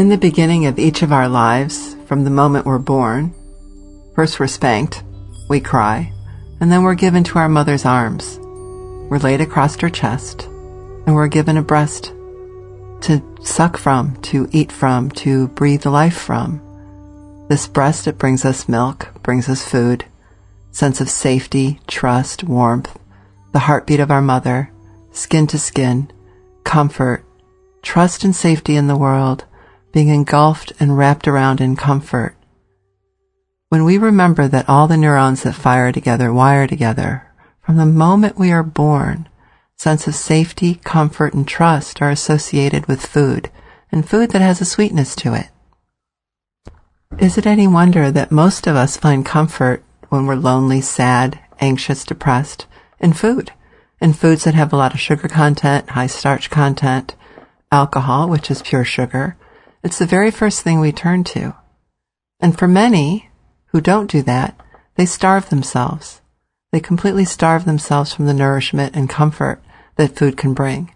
In the beginning of each of our lives, from the moment we're born, first we're spanked, we cry, and then we're given to our mother's arms. We're laid across her chest, and we're given a breast to suck from, to eat from, to breathe life from. This breast, it brings us milk, brings us food, sense of safety, trust, warmth, the heartbeat of our mother, skin to skin, comfort, trust and safety in the world, being engulfed and wrapped around in comfort. When we remember that all the neurons that fire together wire together, from the moment we are born, sense of safety, comfort, and trust are associated with food, and food that has a sweetness to it. Is it any wonder that most of us find comfort when we're lonely, sad, anxious, depressed, in food, in foods that have a lot of sugar content, high starch content, alcohol, which is pure sugar? It's the very first thing we turn to. And for many who don't do that, they starve themselves. They completely starve themselves from the nourishment and comfort that food can bring.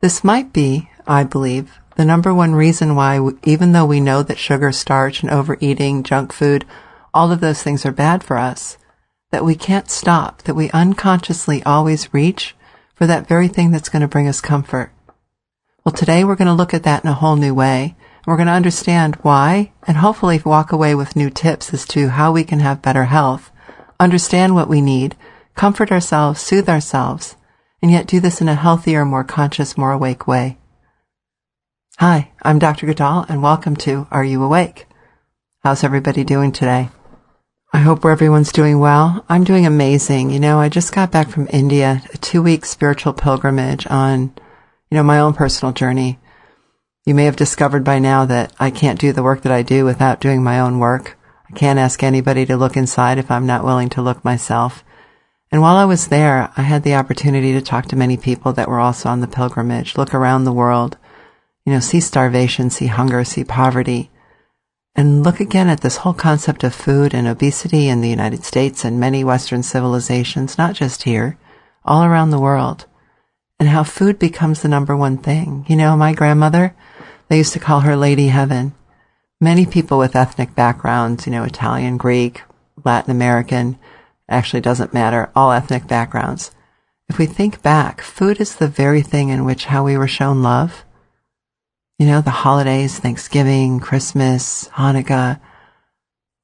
This might be, I believe, the number one reason why, even though we know that sugar, starch, and overeating, junk food, all of those things are bad for us, that we can't stop, that we unconsciously always reach for that very thing that's going to bring us comfort. Well, today we're going to look at that in a whole new way. We're going to understand why and hopefully walk away with new tips as to how we can have better health, understand what we need, comfort ourselves, soothe ourselves, and yet do this in a healthier, more conscious, more awake way. Hi, I'm Dr. Guldal, and welcome to Are You Awake? How's everybody doing today? I hope everyone's doing well. I'm doing amazing. You know, I just got back from India, a 2-week spiritual pilgrimage on my own personal journey. You may have discovered by now that I can't do the work that I do without doing my own work. I can't ask anybody to look inside if I'm not willing to look myself. And while I was there, I had the opportunity to talk to many people that were also on the pilgrimage, look around the world, see starvation, see hunger, see poverty, and look again at this whole concept of food and obesity in the United States and many Western civilizations, not just here, all around the world. And how food becomes the number one thing. You know, my grandmother, they used to call her Lady Heaven. Many people with ethnic backgrounds, Italian, Greek, Latin American, actually doesn't matter, all ethnic backgrounds. If we think back, food is the very thing in which how we were shown love. The holidays, Thanksgiving, Christmas, Hanukkah,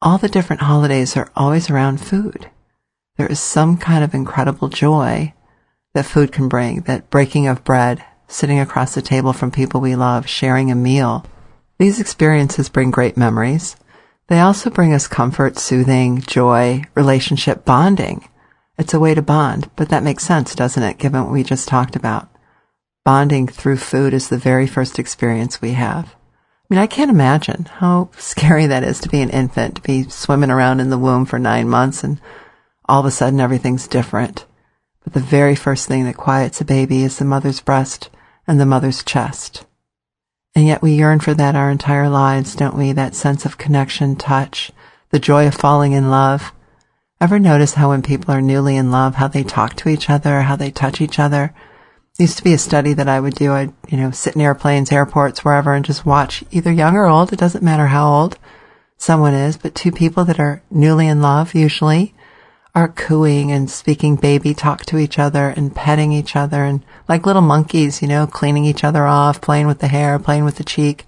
all the different holidays are always around food. There is some kind of incredible joy that food can bring, that breaking of bread, sitting across the table from people we love, sharing a meal. These experiences bring great memories. They also bring us comfort, soothing, joy, relationship, bonding. It's a way to bond, but that makes sense, doesn't it, given what we just talked about? Bonding through food is the very first experience we have. I mean, I can't imagine how scary that is to be an infant, to be swimming around in the womb for 9 months and all of a sudden everything's different. But the very first thing that quiets a baby is the mother's breast and the mother's chest. And yet we yearn for that our entire lives, don't we? That sense of connection, touch, the joy of falling in love. Ever notice how when people are newly in love, how they talk to each other, how they touch each other? It used to be a study that I would do. I'd, sit in airplanes, airports, wherever, and just watch either young or old. It doesn't matter how old someone is, but two people that are newly in love usually are cooing and speaking baby talk to each other and petting each other and like little monkeys, cleaning each other off, playing with the hair, playing with the cheek,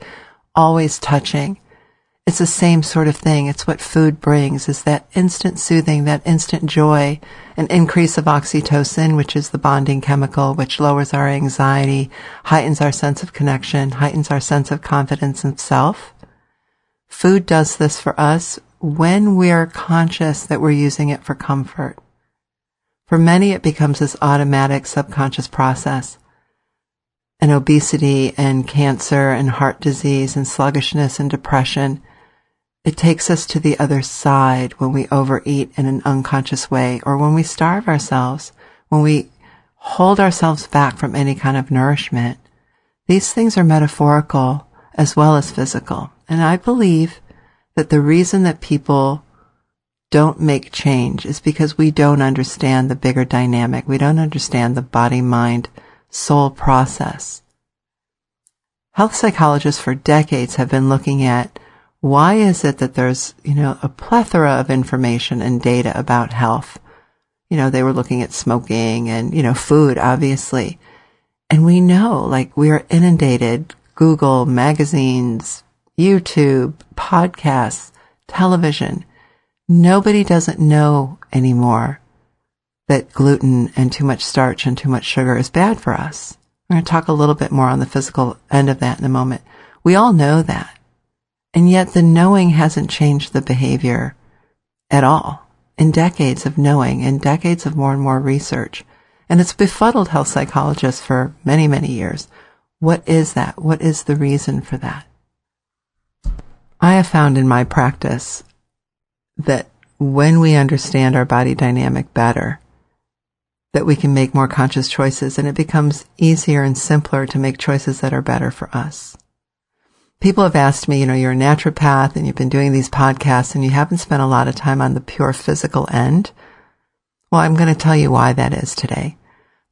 always touching. It's the same sort of thing. It's what food brings, is that instant soothing, that instant joy, an increase of oxytocin, which is the bonding chemical, which lowers our anxiety, heightens our sense of connection, heightens our sense of confidence in self. Food does this for us when we're conscious that we're using it for comfort. For many, it becomes this automatic subconscious process. And obesity and cancer and heart disease and sluggishness and depression, it takes us to the other side when we overeat in an unconscious way, or when we starve ourselves, when we hold ourselves back from any kind of nourishment. These things are metaphorical as well as physical. And I believe that the reason that people don't make change is because we don't understand the bigger dynamic. We don't understand the body, mind, soul process. Health psychologists for decades have been looking at why is it that there's, a plethora of information and data about health. They were looking at smoking and, food, obviously. And we know, we are inundated, Google, magazines, YouTube, podcasts, television. Nobody doesn't know anymore that gluten and too much starch and too much sugar is bad for us. We're going to talk a little bit more on the physical end of that in a moment. We all know that. And yet the knowing hasn't changed the behavior at all in decades of knowing and decades of more and more research. And it's befuddled health psychologists for many, many years. What is that? What is the reason for that? I have found in my practice that when we understand our body dynamic better, that we can make more conscious choices, and it becomes easier and simpler to make choices that are better for us. People have asked me, you're a naturopath and you've been doing these podcasts and you haven't spent a lot of time on the pure physical end. Well, I'm going to tell you why that is today.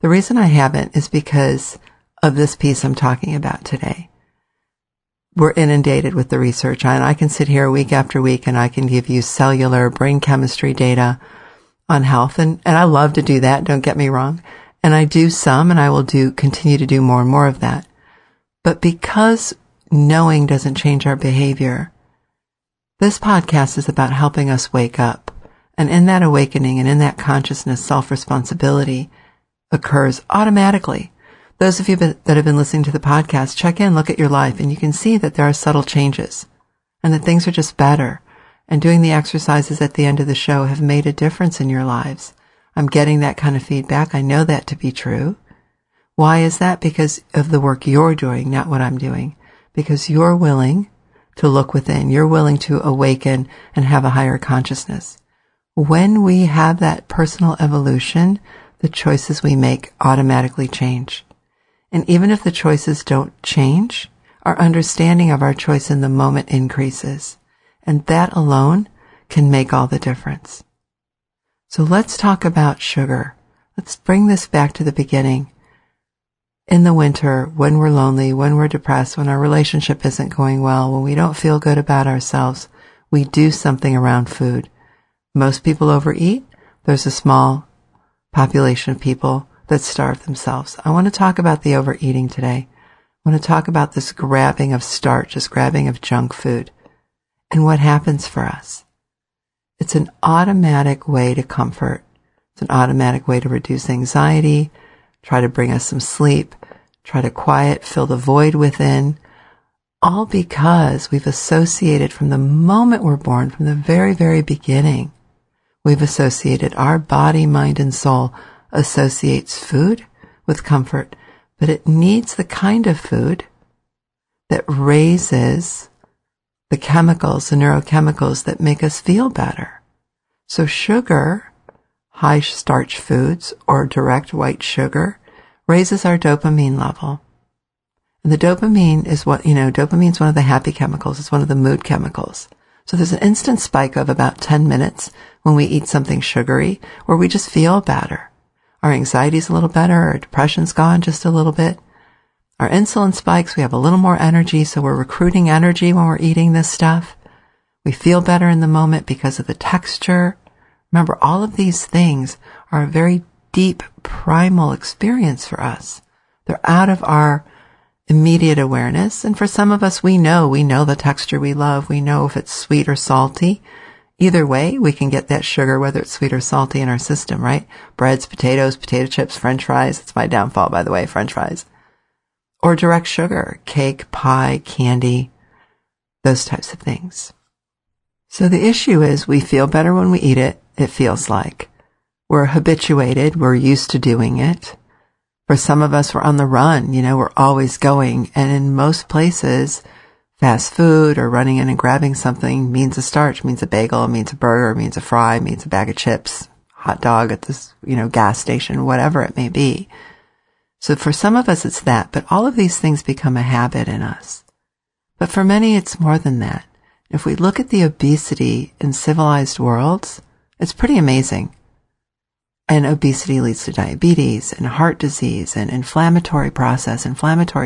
The reason I haven't is because of this piece I'm talking about today. We're inundated with the research, and I can sit here week after week and I can give you cellular brain chemistry data on health, and I love to do that, don't get me wrong. And I do some, and I will continue to do more and more of that. But because knowing doesn't change our behavior, this podcast is about helping us wake up. And in that awakening and in that consciousness, self-responsibility occurs automatically. Those of you that have been listening to the podcast, check in, look at your life, and you can see that there are subtle changes and that things are just better. And doing the exercises at the end of the show have made a difference in your lives. I'm getting that kind of feedback. I know that to be true. Why is that? Because of the work you're doing, not what I'm doing. Because you're willing to look within. You're willing to awaken and have a higher consciousness. When we have that personal evolution, the choices we make automatically change. And even if the choices don't change, our understanding of our choice in the moment increases. And that alone can make all the difference. So let's talk about sugar. Let's bring this back to the beginning. In the winter, when we're lonely, when we're depressed, when our relationship isn't going well, when we don't feel good about ourselves, we do something around food. Most people overeat. There's a small population of people that starve themselves. I want to talk about the overeating today. I want to talk about this grabbing of starch, this grabbing of junk food. And what happens for us? It's an automatic way to comfort. It's an automatic way to reduce anxiety, try to bring us some sleep, try to quiet, fill the void within, all because we've associated from the moment we're born, from the very, very beginning, we've associated our body, mind, and soul associates food with comfort, but it needs the kind of food that raises the chemicals, the neurochemicals that make us feel better. So sugar, high starch foods, or direct white sugar, raises our dopamine level. And the dopamine is what, dopamine is one of the happy chemicals. It's one of the mood chemicals. So there's an instant spike of about 10 minutes when we eat something sugary where we just feel better. Our anxiety's a little better, our depression's gone just a little bit. Our insulin spikes, we have a little more energy, so we're recruiting energy when we're eating this stuff. We feel better in the moment because of the texture. Remember, all of these things are a very deep, primal experience for us. They're out of our immediate awareness, and for some of us, we know the texture we love. We know if it's sweet or salty. Either way, we can get that sugar, whether it's sweet or salty, in our system, right? Breads, potatoes, potato chips, french fries. It's my downfall, by the way, french fries. Or direct sugar, cake, pie, candy, those types of things. So the issue is we feel better when we eat it, it feels like. We're habituated, we're used to doing it. For some of us, we're on the run, we're always going. And in most places, fast food or running in and grabbing something means a starch, means a bagel, means a burger, means a fry, means a bag of chips, hot dog at this, gas station, whatever it may be. So for some of us, it's that, but all of these things become a habit in us. But for many, it's more than that. If we look at the obesity in civilized worlds, it's pretty amazing. And obesity leads to diabetes and heart disease and inflammatory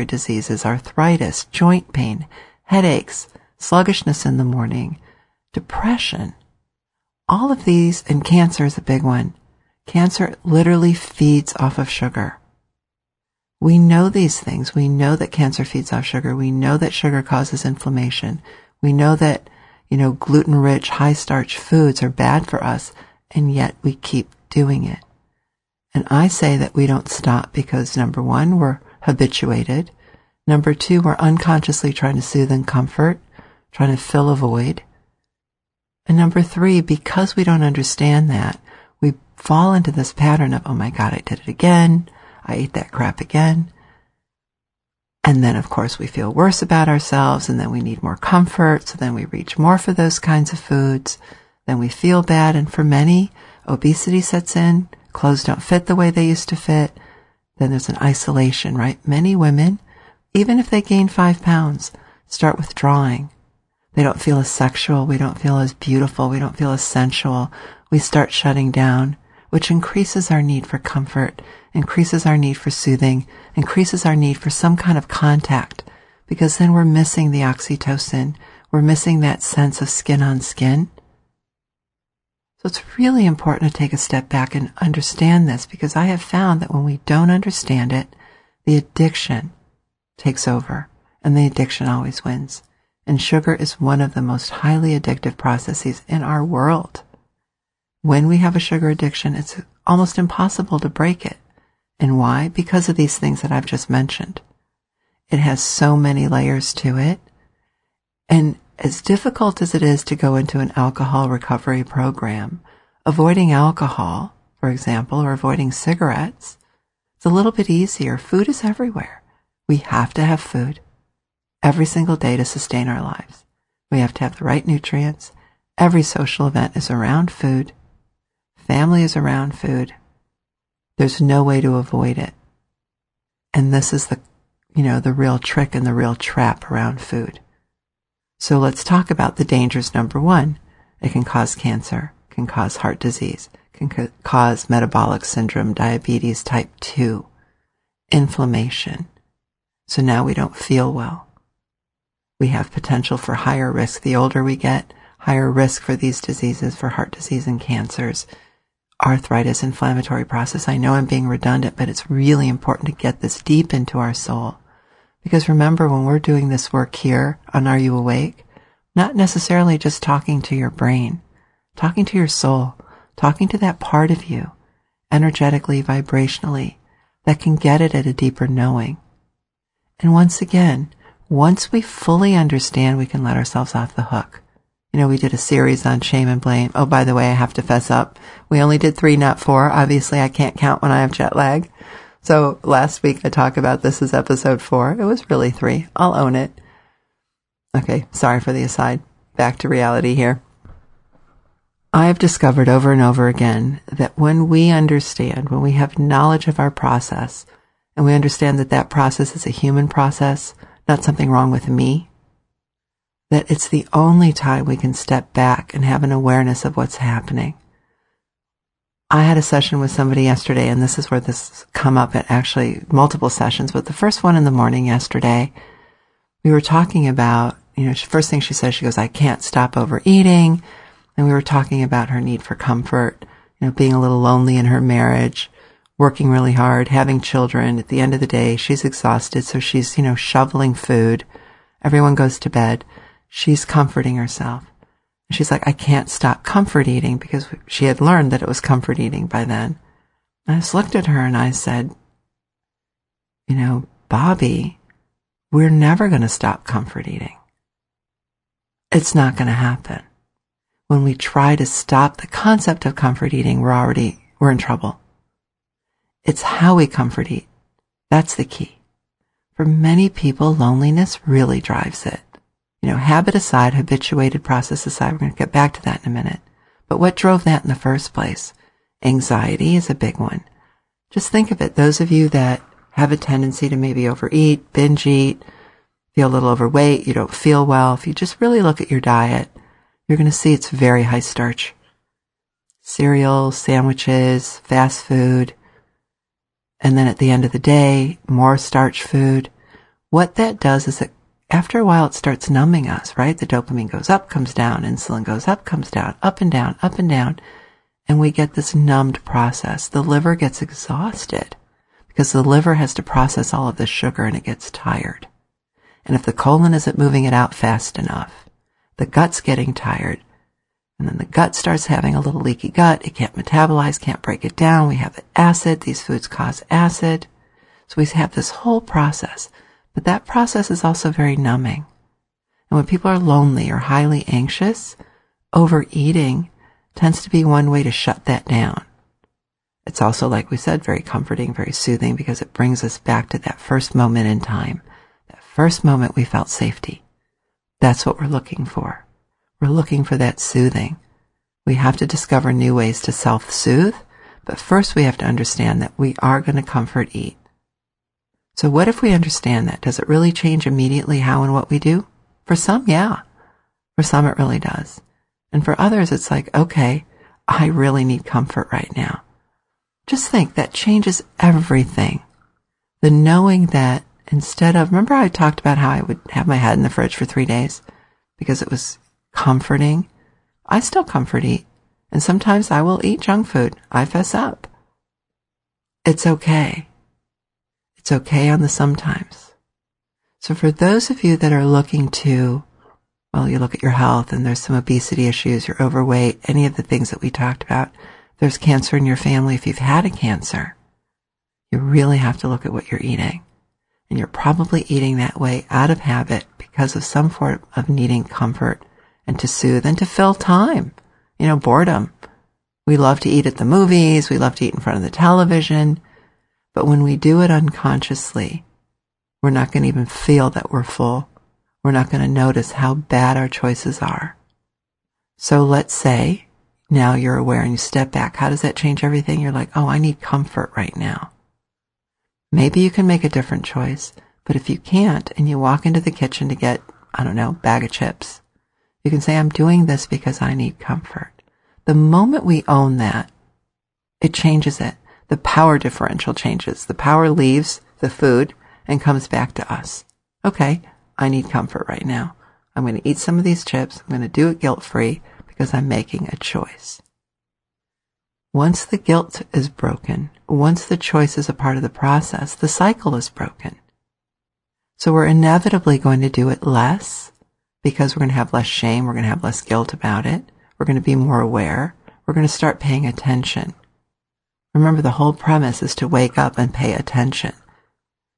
diseases, arthritis, joint pain, headaches, sluggishness in the morning, depression. All of these, and cancer is a big one. Cancer literally feeds off of sugar. We know these things. We know that cancer feeds off sugar. We know that sugar causes inflammation. We know that, you know, gluten-rich, high-starch foods are bad for us, and yet we keep doing it. And I say that we don't stop because, number one, we're habituated. Number two, we're unconsciously trying to soothe and comfort, trying to fill a void. And number three, because we don't understand that, we fall into this pattern of, oh my God, I did it again. I ate that crap again. And then, of course, we feel worse about ourselves, and then we need more comfort, so then we reach more for those kinds of foods. Then we feel bad, and for many, obesity sets in. Clothes don't fit the way they used to fit. Then there's an isolation, right? Many women, even if they gain 5 pounds, start withdrawing. They don't feel as sexual. We don't feel as beautiful. We don't feel as sensual. We start shutting down, which increases our need for comfort, increases our need for soothing, increases our need for some kind of contact, because then we're missing the oxytocin. We're missing that sense of skin on skin. So it's really important to take a step back and understand this, because I have found that when we don't understand it, the addiction takes over, and the addiction always wins. And sugar is one of the most highly addictive processes in our world. When we have a sugar addiction, it's almost impossible to break it. And why? Because of these things that I've just mentioned. It has so many layers to it. And as difficult as it is to go into an alcohol recovery program, avoiding alcohol, for example, or avoiding cigarettes, it's a little bit easier. Food is everywhere. We have to have food every single day to sustain our lives. We have to have the right nutrients. Every social event is around food. Family is around food. There's no way to avoid it. And this is the, you know, the real trick and the real trap around food. So let's talk about the dangers. Number one, it can cause cancer, can cause heart disease, can cause metabolic syndrome, diabetes type 2, inflammation. So now we don't feel well. We have potential for higher risk. The older we get, higher risk for these diseases, for heart disease and cancers, arthritis, inflammatory process. I know I'm being redundant, but it's really important to get this deep into our soul. Because remember, when we're doing this work here on Are You Awake, not necessarily just talking to your brain, talking to your soul, talking to that part of you, energetically, vibrationally, that can get it at a deeper knowing. And once again, once we fully understand, we can let ourselves off the hook. You know, we did a series on shame and blame. Oh, by the way, I have to fess up. We only did 3, not 4. Obviously, I can't count when I have jet lag. So last week I talked about this as episode 4. It was really 3. I'll own it. Okay, sorry for the aside. Back to reality here. I've discovered over and over again that when we understand, when we have knowledge of our process, and we understand that that process is a human process, not something wrong with me, that it's the only time we can step back and have an awareness of what's happening. I had a session with somebody yesterday, and this is where this come up at actually multiple sessions, but the first one in the morning yesterday, we were talking about, you know, first thing she says, she goes, I can't stop overeating. And we were talking about her need for comfort, you know, being a little lonely in her marriage, working really hard, having children. At the end of the day, she's exhausted. So she's, you know, shoveling food. Everyone goes to bed. She's comforting herself. She's like, I can't stop comfort eating, because she had learned that it was comfort eating by then. And I just looked at her and I said, you know, Bobby, we're never going to stop comfort eating. It's not going to happen. When we try to stop the concept of comfort eating, we're in trouble. It's how we comfort eat. That's the key. For many people, loneliness really drives it. You know, habit aside, habituated process aside, we're going to get back to that in a minute. But what drove that in the first place? Anxiety is a big one. Just think of it. Those of you that have a tendency to maybe overeat, binge eat, feel a little overweight, you don't feel well. If you just really look at your diet, you're going to see it's very high starch. cereal, sandwiches, fast food, and then at the end of the day, more starch food. What that does is that after a while it starts numbing us, right? The dopamine goes up, comes down, insulin goes up, comes down, up and down, up and down, and we get this numbed process. The liver gets exhausted because the liver has to process all of this sugar and it gets tired. And if the colon isn't moving it out fast enough, the gut's getting tired. And then the gut starts having a little leaky gut. It can't metabolize, can't break it down. We have the acid. These foods cause acid. So we have this whole process. But that process is also very numbing. And when people are lonely or highly anxious, overeating tends to be one way to shut that down. It's also, like we said, very comforting, very soothing, because it brings us back to that first moment in time, that first moment we felt safety. That's what we're looking for. We're looking for that soothing. We have to discover new ways to self-soothe, but first we have to understand that we are going to comfort eat. So what if we understand that? Does it really change immediately how and what we do? For some, yeah. For some, it really does. And for others, it's like, okay, I really need comfort right now. Just think, that changes everything. The knowing that instead of, remember I talked about how I would have my head in the fridge for 3 days because it was comforting. I still comfort eat, and sometimes I will eat junk food. I fess up. It's okay. It's okay on the sometimes. So for those of you that are looking to, well, you look at your health and there's some obesity issues, you're overweight, any of the things that we talked about, there's cancer in your family. If you've had a cancer, you really have to look at what you're eating. And you're probably eating that way out of habit because of some form of needing comfort and to soothe and to fill time, boredom. We love to eat at the movies. We love to eat in front of the television. But when we do it unconsciously, we're not going to even feel that we're full. We're not going to notice how bad our choices are. So let's say now you're aware and you step back. How does that change everything? You're like, oh, I need comfort right now. Maybe you can make a different choice. But if you can't and you walk into the kitchen to get, bag of chips, you can say, I'm doing this because I need comfort. The moment we own that, it changes it. The power differential changes. The power leaves the food and comes back to us. Okay, I need comfort right now. I'm going to eat some of these chips. I'm going to do it guilt-free because I'm making a choice. Once the guilt is broken, once the choice is a part of the process, the cycle is broken. So we're inevitably going to do it less, because we're going to have less shame, we're going to have less guilt about it, we're going to be more aware, we're going to start paying attention. Remember, the whole premise is to wake up and pay attention.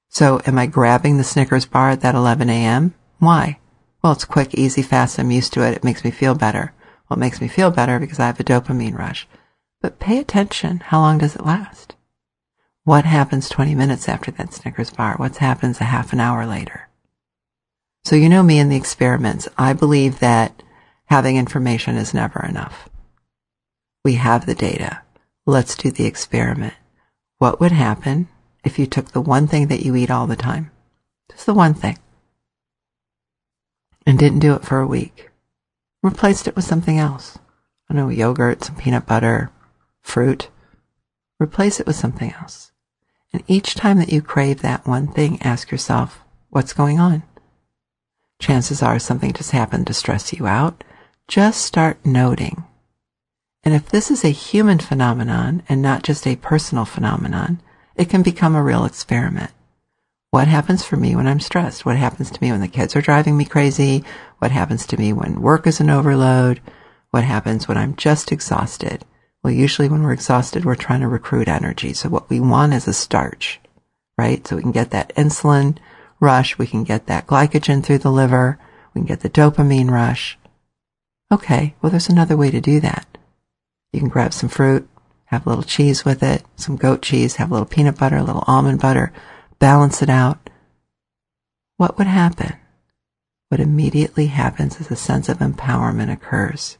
So am I grabbing the Snickers bar at that 11 a.m.? Why? Well, it's quick, easy, fast, I'm used to it, it makes me feel better. Well, it makes me feel better because I have a dopamine rush. But pay attention, how long does it last? What happens 20 minutes after that Snickers bar? What happens a half an hour later? So you know me in the experiments. I believe that having information is never enough. We have the data. Let's do the experiment. What would happen if you took the one thing that you eat all the time, just the one thing, and didn't do it for a week? Replaced it with something else. Yogurt, some peanut butter, fruit. Replace it with something else. And each time that you crave that one thing, ask yourself, what's going on? Chances are something just happened to stress you out. Just start noting. And if this is a human phenomenon and not just a personal phenomenon, it can become a real experiment. What happens for me when I'm stressed? What happens to me when the kids are driving me crazy? What happens to me when work is an overload? What happens when I'm just exhausted? Well, usually when we're exhausted, we're trying to recruit energy. So what we want is a starch, right? So we can get that insulin rush, we can get that glycogen through the liver, we can get the dopamine rush. Okay, well, there's another way to do that. You can grab some fruit, have a little cheese with it, some goat cheese, have a little peanut butter, a little almond butter, balance it out. What would happen? What immediately happens is a sense of empowerment occurs.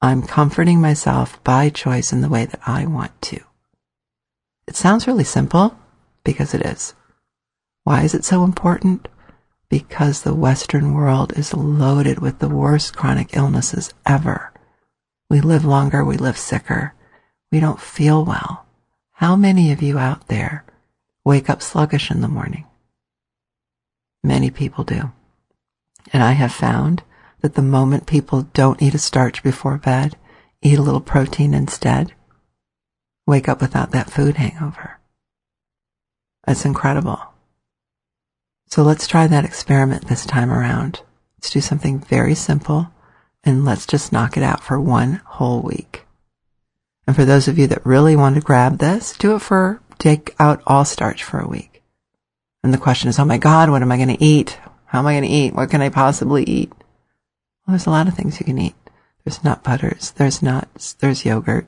I'm comforting myself by choice in the way that I want to. It sounds really simple, because it is. Why is it so important? Because the Western world is loaded with the worst chronic illnesses ever. We live longer, we live sicker. We don't feel well. How many of you out there wake up sluggish in the morning? Many people do. And I have found that the moment people don't eat a starch before bed, eat a little protein instead, wake up without that food hangover. That's incredible. So let's try that experiment this time around. Let's do something very simple, and let's just knock it out for one whole week. And for those of you that really want to grab this, take out all starch for a week. And the question is, oh my God, what am I going to eat? How am I going to eat? What can I possibly eat? Well, there's a lot of things you can eat. There's nut butters, there's nuts, there's yogurt,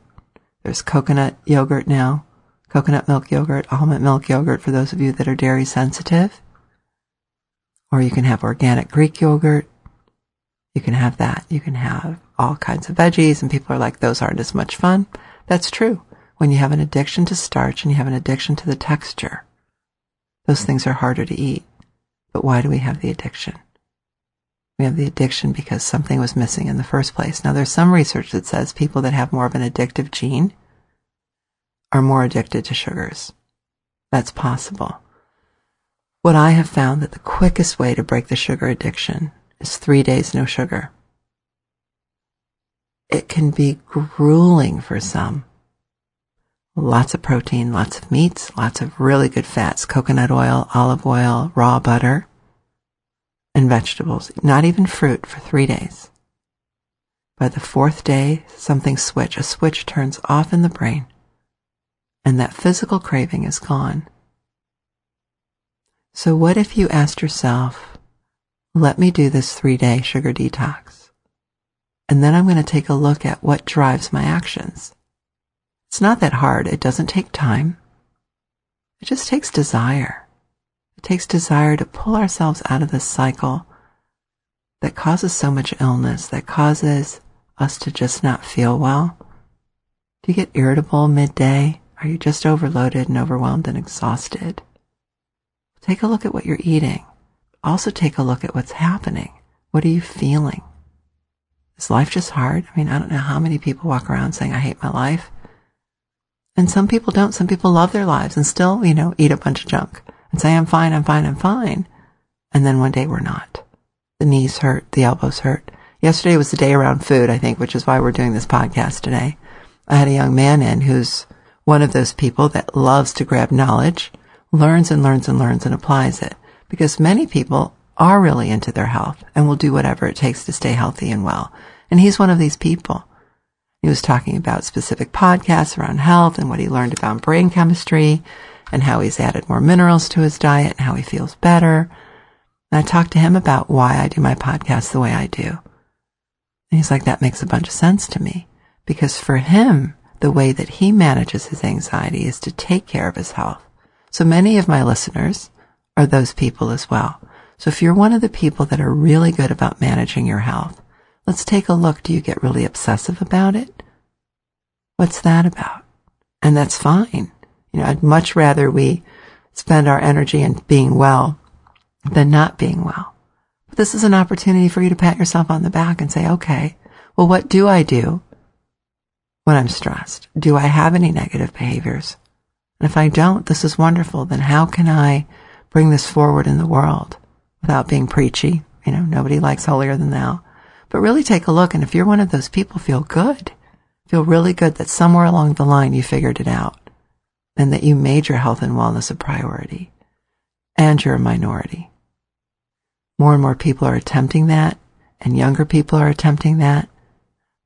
there's coconut yogurt now, coconut milk yogurt, almond milk yogurt for those of you that are dairy sensitive. Or you can have organic Greek yogurt. You can have that. You can have all kinds of veggies, and people are like, those aren't as much fun. That's true. When you have an addiction to starch and you have an addiction to the texture, those things are harder to eat. But why do we have the addiction? We have the addiction because something was missing in the first place. Now, there's some research that says people that have more of an addictive gene are more addicted to sugars. That's possible. What I have found that the quickest way to break the sugar addiction is 3 days no sugar. It can be grueling for some. Lots of protein, lots of meats, lots of really good fats, coconut oil, olive oil, raw butter, and vegetables, not even fruit for 3 days. By the fourth day, a switch turns off in the brain, and that physical craving is gone. So what if you asked yourself, let me do this 3-day sugar detox, and then I'm going to take a look at what drives my actions. It's not that hard. It doesn't take time. It just takes desire. It takes desire to pull ourselves out of this cycle that causes so much illness, that causes us to just not feel well. Do you get irritable midday? Are you just overloaded and overwhelmed and exhausted? Take a look at what you're eating. Also take a look at what's happening. What are you feeling? Is life just hard? I mean, I don't know how many people walk around saying, I hate my life. And some people don't. Some people love their lives and still, eat a bunch of junk and say, I'm fine, I'm fine, I'm fine. And then one day we're not. The knees hurt, the elbows hurt. Yesterday was the day around food, I think, which is why we're doing this podcast today. I had a young man in who's one of those people that loves to grab knowledge, learns and learns and learns and applies it. Because many people are really into their health and will do whatever it takes to stay healthy and well. And he's one of these people. He was talking about specific podcasts around health and what he learned about brain chemistry and how he's added more minerals to his diet and how he feels better. And I talked to him about why I do my podcast the way I do. And he's like, that makes a bunch of sense to me. Because for him, the way that he manages his anxiety is to take care of his health. So many of my listeners are those people as well. So if you're one of the people that are really good about managing your health, let's take a look. Do you get really obsessive about it? What's that about? And that's fine. I'd much rather we spend our energy in being well than not being well. But this is an opportunity for you to pat yourself on the back and say, okay, well, what do I do when I'm stressed? Do I have any negative behaviors? And if I don't, this is wonderful. Then how can I bring this forward in the world without being preachy? Nobody likes holier than thou. But really take a look, and if you're one of those people, feel good. Feel really good that somewhere along the line you figured it out and that you made your health and wellness a priority, and you're a minority. More and more people are attempting that, and younger people are attempting that.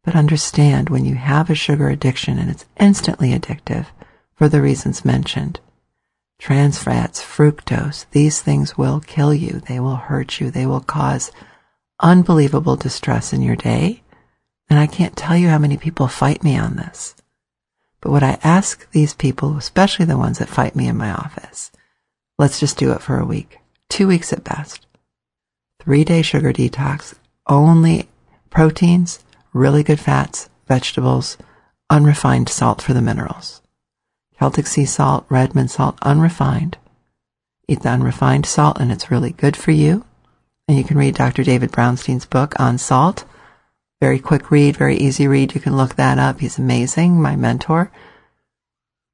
But understand, when you have a sugar addiction and it's instantly addictive for the reasons mentioned, trans fats, fructose, these things will kill you. They will hurt you. They will cause unbelievable distress in your day. And I can't tell you how many people fight me on this. But what I ask these people, especially the ones that fight me in my office, let's just do it for a week, 2 weeks at best. 3-day sugar detox, only proteins, really good fats, vegetables, unrefined salt for the minerals. Celtic sea salt, Redmond salt, unrefined. Eat the unrefined salt and it's really good for you. And you can read Dr. David Brownstein's book on salt. Very quick read, very easy read. You can look that up. He's amazing, my mentor.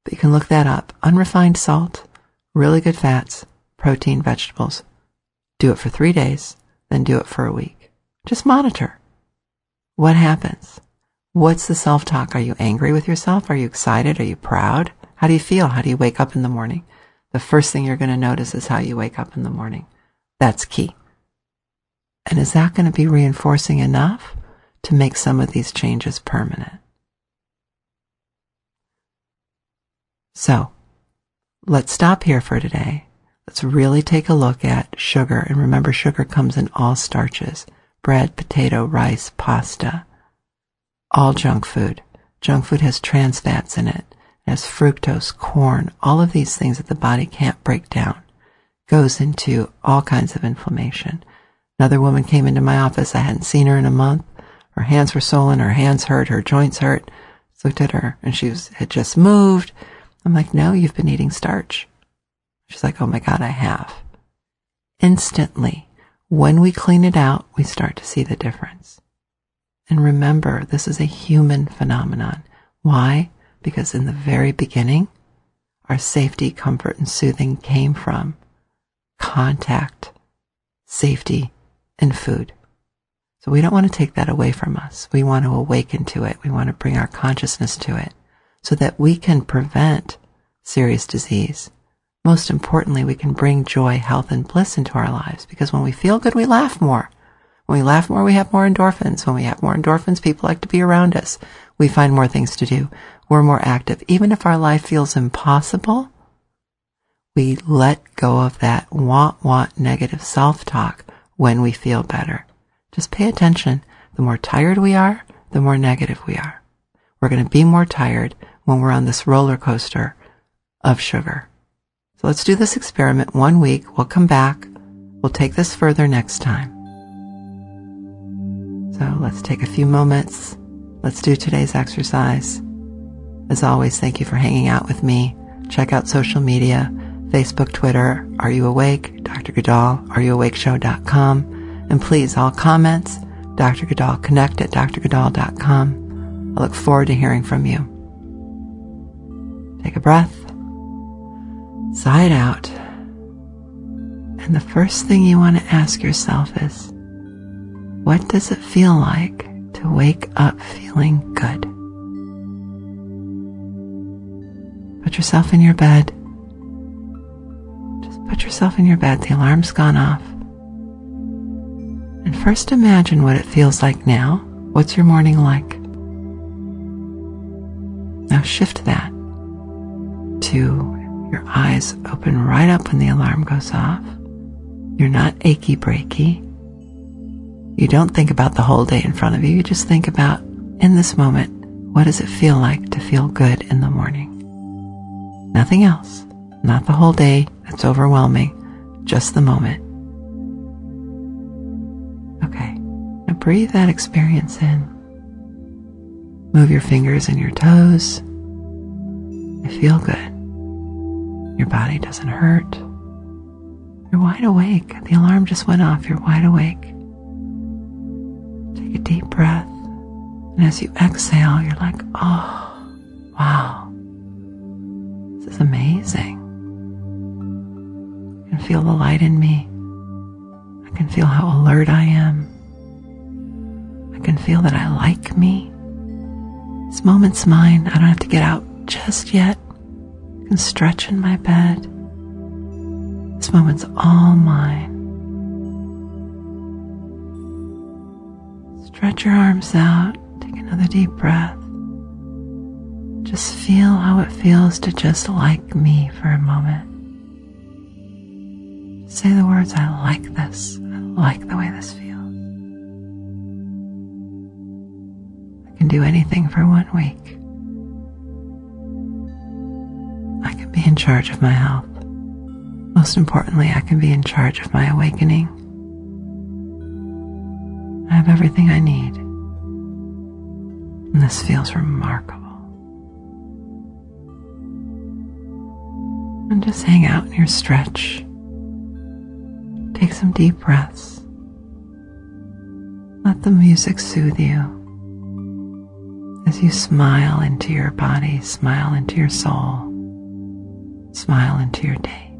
but you can look that up. Unrefined salt, really good fats, protein, vegetables. Do it for 3 days, then do it for a week. Just monitor. What happens? What's the self-talk? Are you angry with yourself? Are you excited? Are you proud? How do you feel? How do you wake up in the morning? The first thing you're going to notice is how you wake up in the morning. That's key. And is that going to be reinforcing enough to make some of these changes permanent? So, let's stop here for today. Let's really take a look at sugar. And remember, sugar comes in all starches. Bread, potato, rice, pasta. All junk food. Junk food has trans fats in it. It has fructose, corn, all of these things that the body can't break down. Goes into all kinds of inflammation. Another woman came into my office. I hadn't seen her in a month. Her hands were swollen. Her hands hurt. Her joints hurt. I looked at her, and she had just moved. I'm like, no, you've been eating starch. She's like, oh my God, I have. Instantly, when we clean it out, we start to see the difference. And remember, this is a human phenomenon. Why? Because in the very beginning, our safety, comfort, and soothing came from contact, safety, and food. So we don't want to take that away from us. We want to awaken to it. We want to bring our consciousness to it so that we can prevent serious disease. Most importantly, we can bring joy, health, and bliss into our lives, because when we feel good, we laugh more. When we laugh more, we have more endorphins. When we have more endorphins, people like to be around us. We find more things to do. We're more active. Even if our life feels impossible, we let go of that want, negative self-talk when we feel better. Just pay attention. The more tired we are, the more negative we are. We're going to be more tired when we're on this roller coaster of sugar. So let's do this experiment 1 week. We'll come back. We'll take this further next time. So let's take a few moments. Let's do today's exercise. As always, thank you for hanging out with me. Check out social media, Facebook, Twitter, Are You Awake, Dr. Guldal, areyouawakeshow.com. And please, all comments, Dr. Guldal, connect at drguldal.com. I look forward to hearing from you. Take a breath. Sigh it out. And the first thing you want to ask yourself is, what does it feel like to wake up feeling good? Put yourself in your bed. Just put yourself in your bed. The alarm's gone off. And first imagine what it feels like now. What's your morning like? Now shift that to your eyes open right up when the alarm goes off. You're not achy-breaky. You don't think about the whole day in front of you. You just think about, in this moment, what does it feel like to feel good in the morning? Nothing else. Not the whole day. That's overwhelming. Just the moment. Okay. Now breathe that experience in. Move your fingers and your toes. I feel good. Your body doesn't hurt. You're wide awake. The alarm just went off. You're wide awake. Take a deep breath. And as you exhale, you're like, oh, wow. This is amazing. I can feel the light in me. I can feel how alert I am. I can feel that I like me. This moment's mine. I don't have to get out just yet. I can stretch in my bed. This moment's all mine. Stretch your arms out. Take another deep breath. Just feel how it feels to just like me for a moment. Say the words, I like this. I like the way this feels. I can do anything for 1 week. I can be in charge of my health. Most importantly, I can be in charge of my awakening. I have everything I need. And this feels remarkable. And just hang out in your stretch. Take some deep breaths. Let the music soothe you. As you smile into your body, smile into your soul. Smile into your day.